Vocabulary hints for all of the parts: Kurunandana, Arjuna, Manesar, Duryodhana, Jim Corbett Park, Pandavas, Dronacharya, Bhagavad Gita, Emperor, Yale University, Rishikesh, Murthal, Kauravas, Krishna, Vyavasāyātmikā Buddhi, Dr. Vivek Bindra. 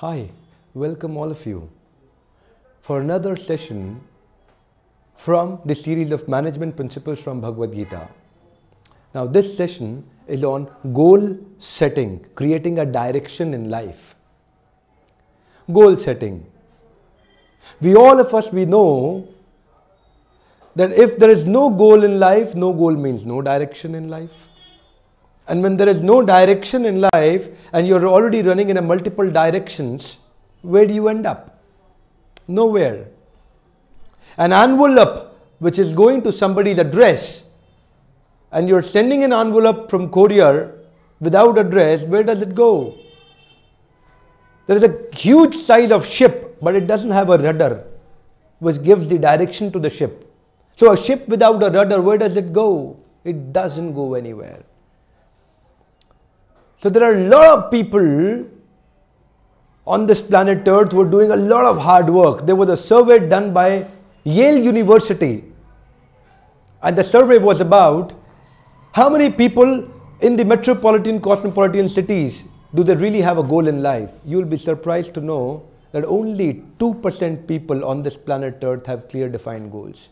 Hi, welcome all of you for another session from the series of management principles from Bhagavad Gita. Now this session is on goal setting, creating a direction in life. Goal setting. All of us know that if there is no goal in life, no goal means no direction in life. And when there is no direction in life and you're already running in a multiple directions, where do you end up? Nowhere. An envelope which is going to somebody's address and you're sending an envelope from courier without address, where does it go? There is a huge size of ship, but it doesn't have a rudder which gives the direction to the ship. So a ship without a rudder, where does it go? It doesn't go anywhere. So there are a lot of people on this planet Earth who are doing a lot of hard work. There was a survey done by Yale University, and the survey was about how many people in the metropolitan, cosmopolitan cities do they really have a goal in life. You will be surprised to know that only 2% people on this planet Earth have clear defined goals.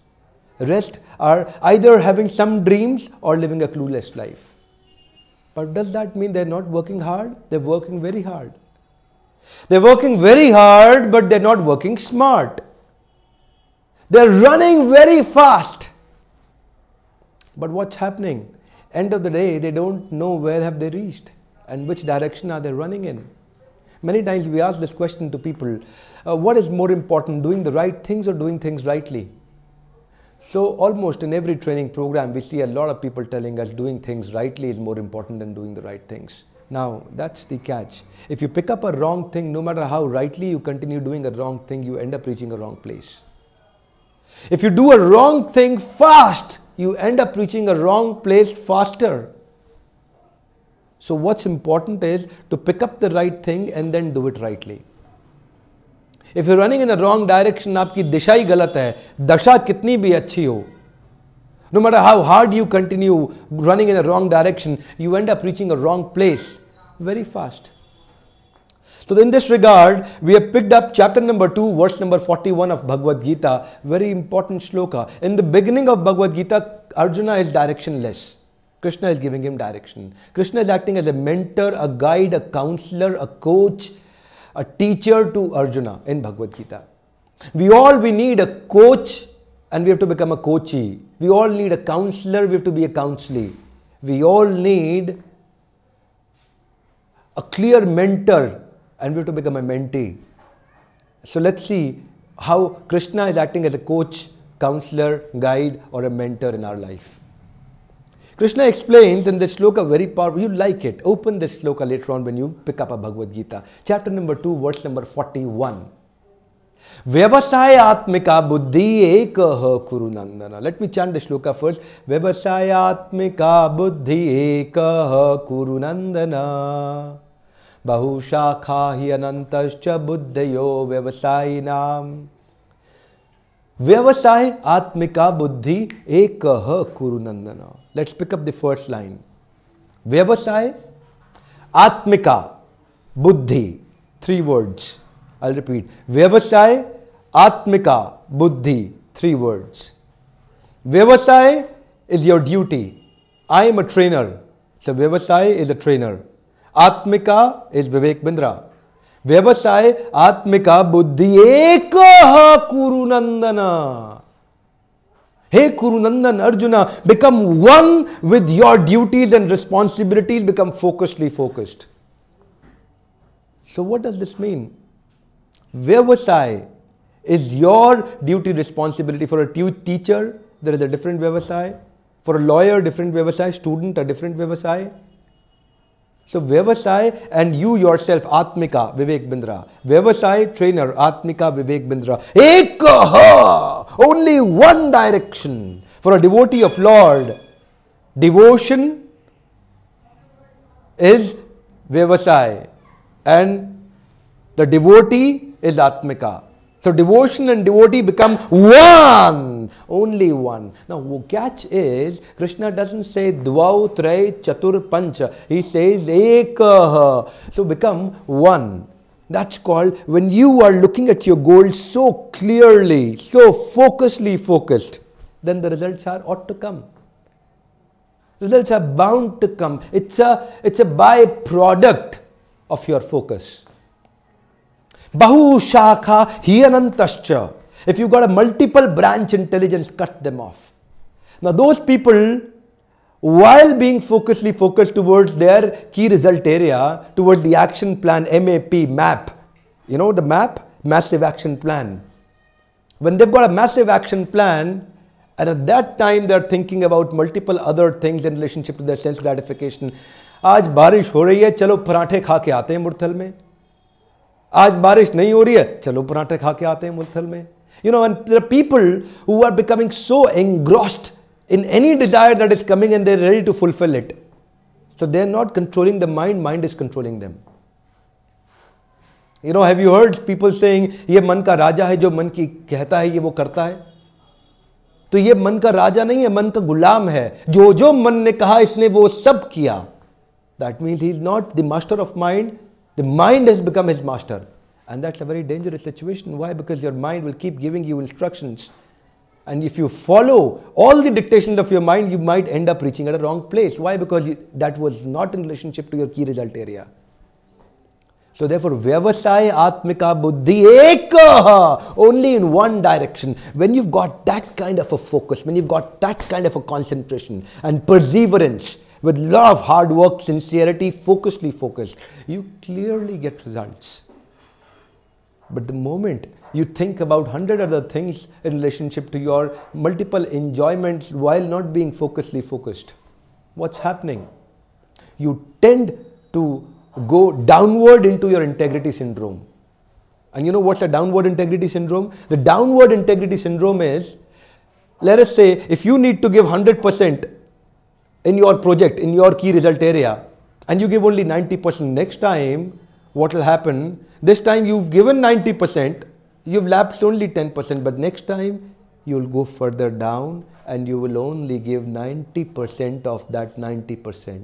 The rest are either having some dreams or living a clueless life. But does that mean they're not working hard? They're working very hard. They're working very hard, but they're not working smart. They're running very fast. But what's happening? End of the day, they don't know where have they reached and which direction are they running in. Many times we ask this question to people, what is more important, doing the right things or doing things rightly? So almost in every training program, we see a lot of people telling us doing things rightly is more important than doing the right things. Now, that's the catch. If you pick up a wrong thing, no matter how rightly you continue doing a wrong thing, you end up reaching a wrong place. If you do a wrong thing fast, you end up reaching a wrong place faster. So what's important is to pick up the right thing and then do it rightly. If you're running in a wrong direction, आपकी दिशा ही गलत है. दशा कितनी भी अच्छी हो. No matter how hard you continue running in a wrong direction, you end up reaching a wrong place very fast. So in this regard, we have picked up chapter number 2, verse number 41 of Bhagavad Gita, very important shloka. In the beginning of Bhagavad Gita, Arjuna is directionless. Krishna is giving him direction. Krishna is acting as a mentor, a guide, a counselor, a coach, a teacher to Arjuna in Bhagavad Gita. We need a coach and we have to become a coachee. We all need a counselor, we have to be a counselee. We all need a clear mentor and we have to become a mentee. So let's see how Krishna is acting as a coach, counselor, guide or a mentor in our life. Krishna explains in this shloka very powerful, you like it, open this shloka later on when you pick up a Bhagavad Gita. Chapter number 2, verse number 41. Vyavasāyātmikā Buddhi ekah Kurunandana. Let me chant the shloka first. Vyavasāyātmikā Buddhi ekah Kurunandana. Bahushakhāhi anantascha buddhayo vyavasāyinām. Vyavasāya Atmika Buddhi Ekah Kurunandana. Let's pick up the first line. Vyavasāya Atmika Buddhi. Three words. I'll repeat. Vyavasāya Atmika Buddhi. Three words. Vyavasāya is your duty. I am a trainer. So Vyavasāya is a trainer. Atmika is Vivek Bindra. Vyavasāya Atmika Buddhi Ekaha Kurunandana. Hey Kurunandan Arjuna, become one with your duties and responsibilities, become focusedly focused. So what does this mean? Vyavasāya is your duty responsibility. For a teacher, there is a different Vyavasāya. For a lawyer, different Vyavasāya. Student, a different Vyavasāya. So Vyavasāya and you yourself, Atmika, Vivek Bindra. Vyavasāya, trainer, Atmika, Vivek Bindra. Ekaha, only one direction for a devotee of Lord. Devotion is Vyavasāya and the devotee is Atmika. So devotion and devotee become one, only one. Now catch is, Krishna doesn't say dvau, trai, chatur, pancha. He says ekaha. So become one. That's called when you are looking at your goals so clearly, so focused, then the results are ought to come. Results are bound to come. It's a byproduct of your focus. Bahu shakha hi anantascha. If you've got a multiple branch intelligence, cut them off. Now those people, while being focused towards their key result area, towards the action plan, MAP, you know the MAP, massive action plan. When they've got a massive action plan, and at that time they're thinking about multiple other things in relationship to their sense gratification. Aaj barish ho rahi hai, chalo parathe kha ke aate hain murthal mein. Aaj barish nahi ho rahi hai, chalo parathe kha ke aate hain murthal mein. You know, and there are people who are becoming so engrossed in any desire that is coming and they're ready to fulfill it. So they're not controlling the mind, mind is controlling them. You know, have you heard people saying, "Ye man ka raja hai, jo man ki kehta hai, ye wo karta hai." तो ये मन का राजा नहीं है, मन का गुलाम है. जो जो मन ने कहा इसने वो सब किया. That means he is not the master of mind. The mind has become his master. And that's a very dangerous situation. Why? Because your mind will keep giving you instructions. And if you follow all the dictations of your mind, you might end up reaching at a wrong place. Why? Because that was not in relationship to your key result area. So therefore, Vyavasāyātmikā Buddhi ekaha, only in one direction. When you've got that kind of a focus, when you've got that kind of a concentration and perseverance, with lot of hard work, sincerity, focused, you clearly get results. But the moment you think about 100 other things in relationship to your multiple enjoyments while not being focused, what's happening? You tend to go downward into your integrity syndrome. And you know what's a downward integrity syndrome? The downward integrity syndrome is, let us say, if you need to give 100% in your project, in your key result area, and you give only 90% next time, what will happen? This time you've given 90%, you've lapsed only 10%, but next time you'll go further down and you will only give 90% of that 90%.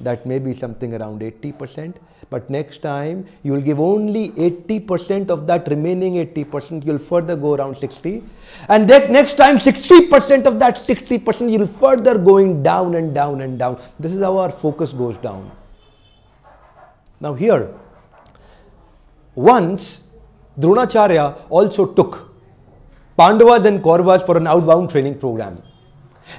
That may be something around 80%, but next time you will give only 80% of that remaining 80%, you will further go around 60%, and that next time 60% of that 60%, you will further going down and down and down. This is how our focus goes down. Now here, once Dronacharya also took Pandavas and Kauravas for an outbound training program,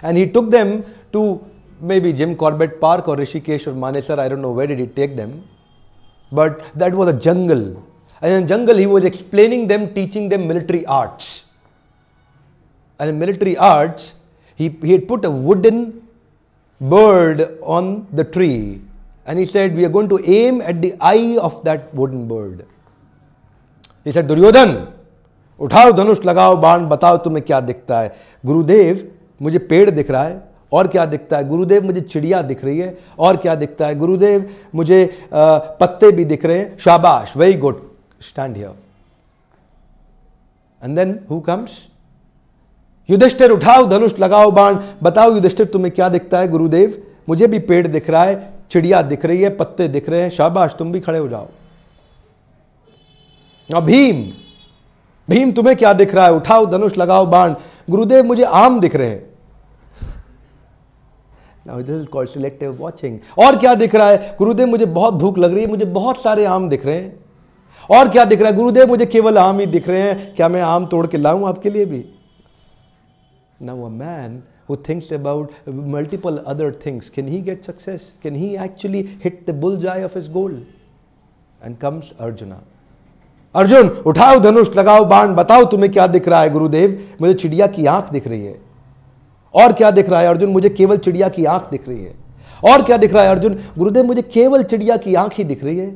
and he took them to maybe Jim Corbett Park or Rishikesh or Manesar, I don't know where did he take them. But that was a jungle. And in jungle he was explaining them, teaching them military arts. And in military arts, he had put a wooden bird on the tree. And he said, "We are going to aim at the eye of that wooden bird." He said, "Duryodhana, uthao dhanush lagao baan, batao tumhe kya dikhta hai." "Gurudev, mujhe ped dikh raha hai. और क्या दिखता है?" "गुरुदेव, मुझे चिड़िया दिख रही है." "और क्या दिखता है?" "गुरुदेव, मुझे पत्ते भी दिख रहे हैं." "शाबाश, very good, stand here." And then who comes? "Yudhishthir, उठाओ धनुष लगाओ बाण." "बताओ युधिष्ठिर, तुम्हें क्या दिखता है?" "गुरुदेव, मुझे भी पेड़ दिख रहा है, चिड़िया दिख रही है, पत्ते दिख रहे हैं." "शाबाश, तुम भी खड़े हो जाओ." "अब भीम, भीम तुम्हें क्या दिख रहा है?" "उठाओ धनुष लगाओ बाण." "गुरुदेव, मुझे आम दिख रहे हैं." Now this is called selective watching. "और क्या दिख रहा है?" "गुरुदेव, मुझे बहुत भूख लग रही है, मुझे बहुत सारे आम दिख रहे हैं." "और क्या दिख रहा है?" "गुरुदेव, मुझे केवल आम ही दिख रहे हैं, क्या मैं आम तोड़ के लाऊं आपके लिए भी?" Now a man who thinks about multiple other things, can he get success? Can he actually hit the bullseye of his goal? And comes Arjuna. "Arjun, उठाओ धनुष लगाओ बाण, बताओ तुम्हें क्या दिख रहा है." "गुरुदेव, मुझे चिड़िया की आंख दिख रही है." "और क्या दिख रहा है?" "अर्जुन, मुझे केवल चिड़िया की आंख दिख रही है." "और क्या दिख रहा है?" "अर्जुन, गुरुदेव, मुझे केवल चिड़िया की आंख ही दिख रही है."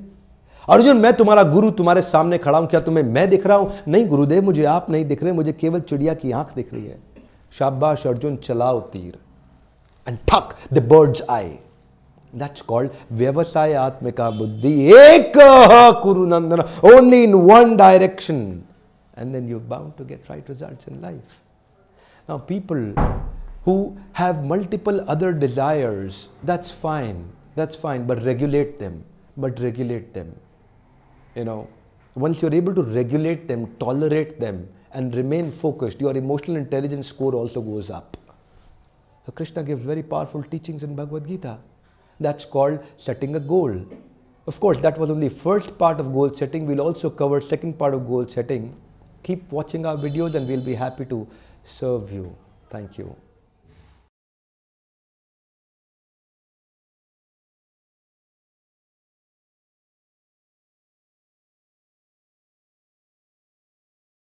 "अर्जुन, मैं तुम्हारा गुरु तुम्हारे सामने खड़ा हूं, क्या तुम्हें मैं दिख रहा हूं?" "नहीं गुरुदेव, मुझे आप नहीं दिख रहे, मुझे केवल चिड़िया की आंख दिख रही है." "शाबाश अर्जुन, चलाओ तीर." एंड ठक, the bird's eye. That's called Vyavasāyātmikā Buddhi ekaha Kurunandana, only in one direction. And then you're bound to get right results in life. Now people who have multiple other desires, that's fine, but regulate them, you know, once you're able to regulate them, tolerate them, and remain focused, your emotional intelligence score also goes up. So Krishna gives very powerful teachings in Bhagavad Gita. That's called setting a goal. Of course, that was only first part of goal setting. We'll also cover second part of goal setting. Keep watching our videos and we'll be happy to serve you. Thank you.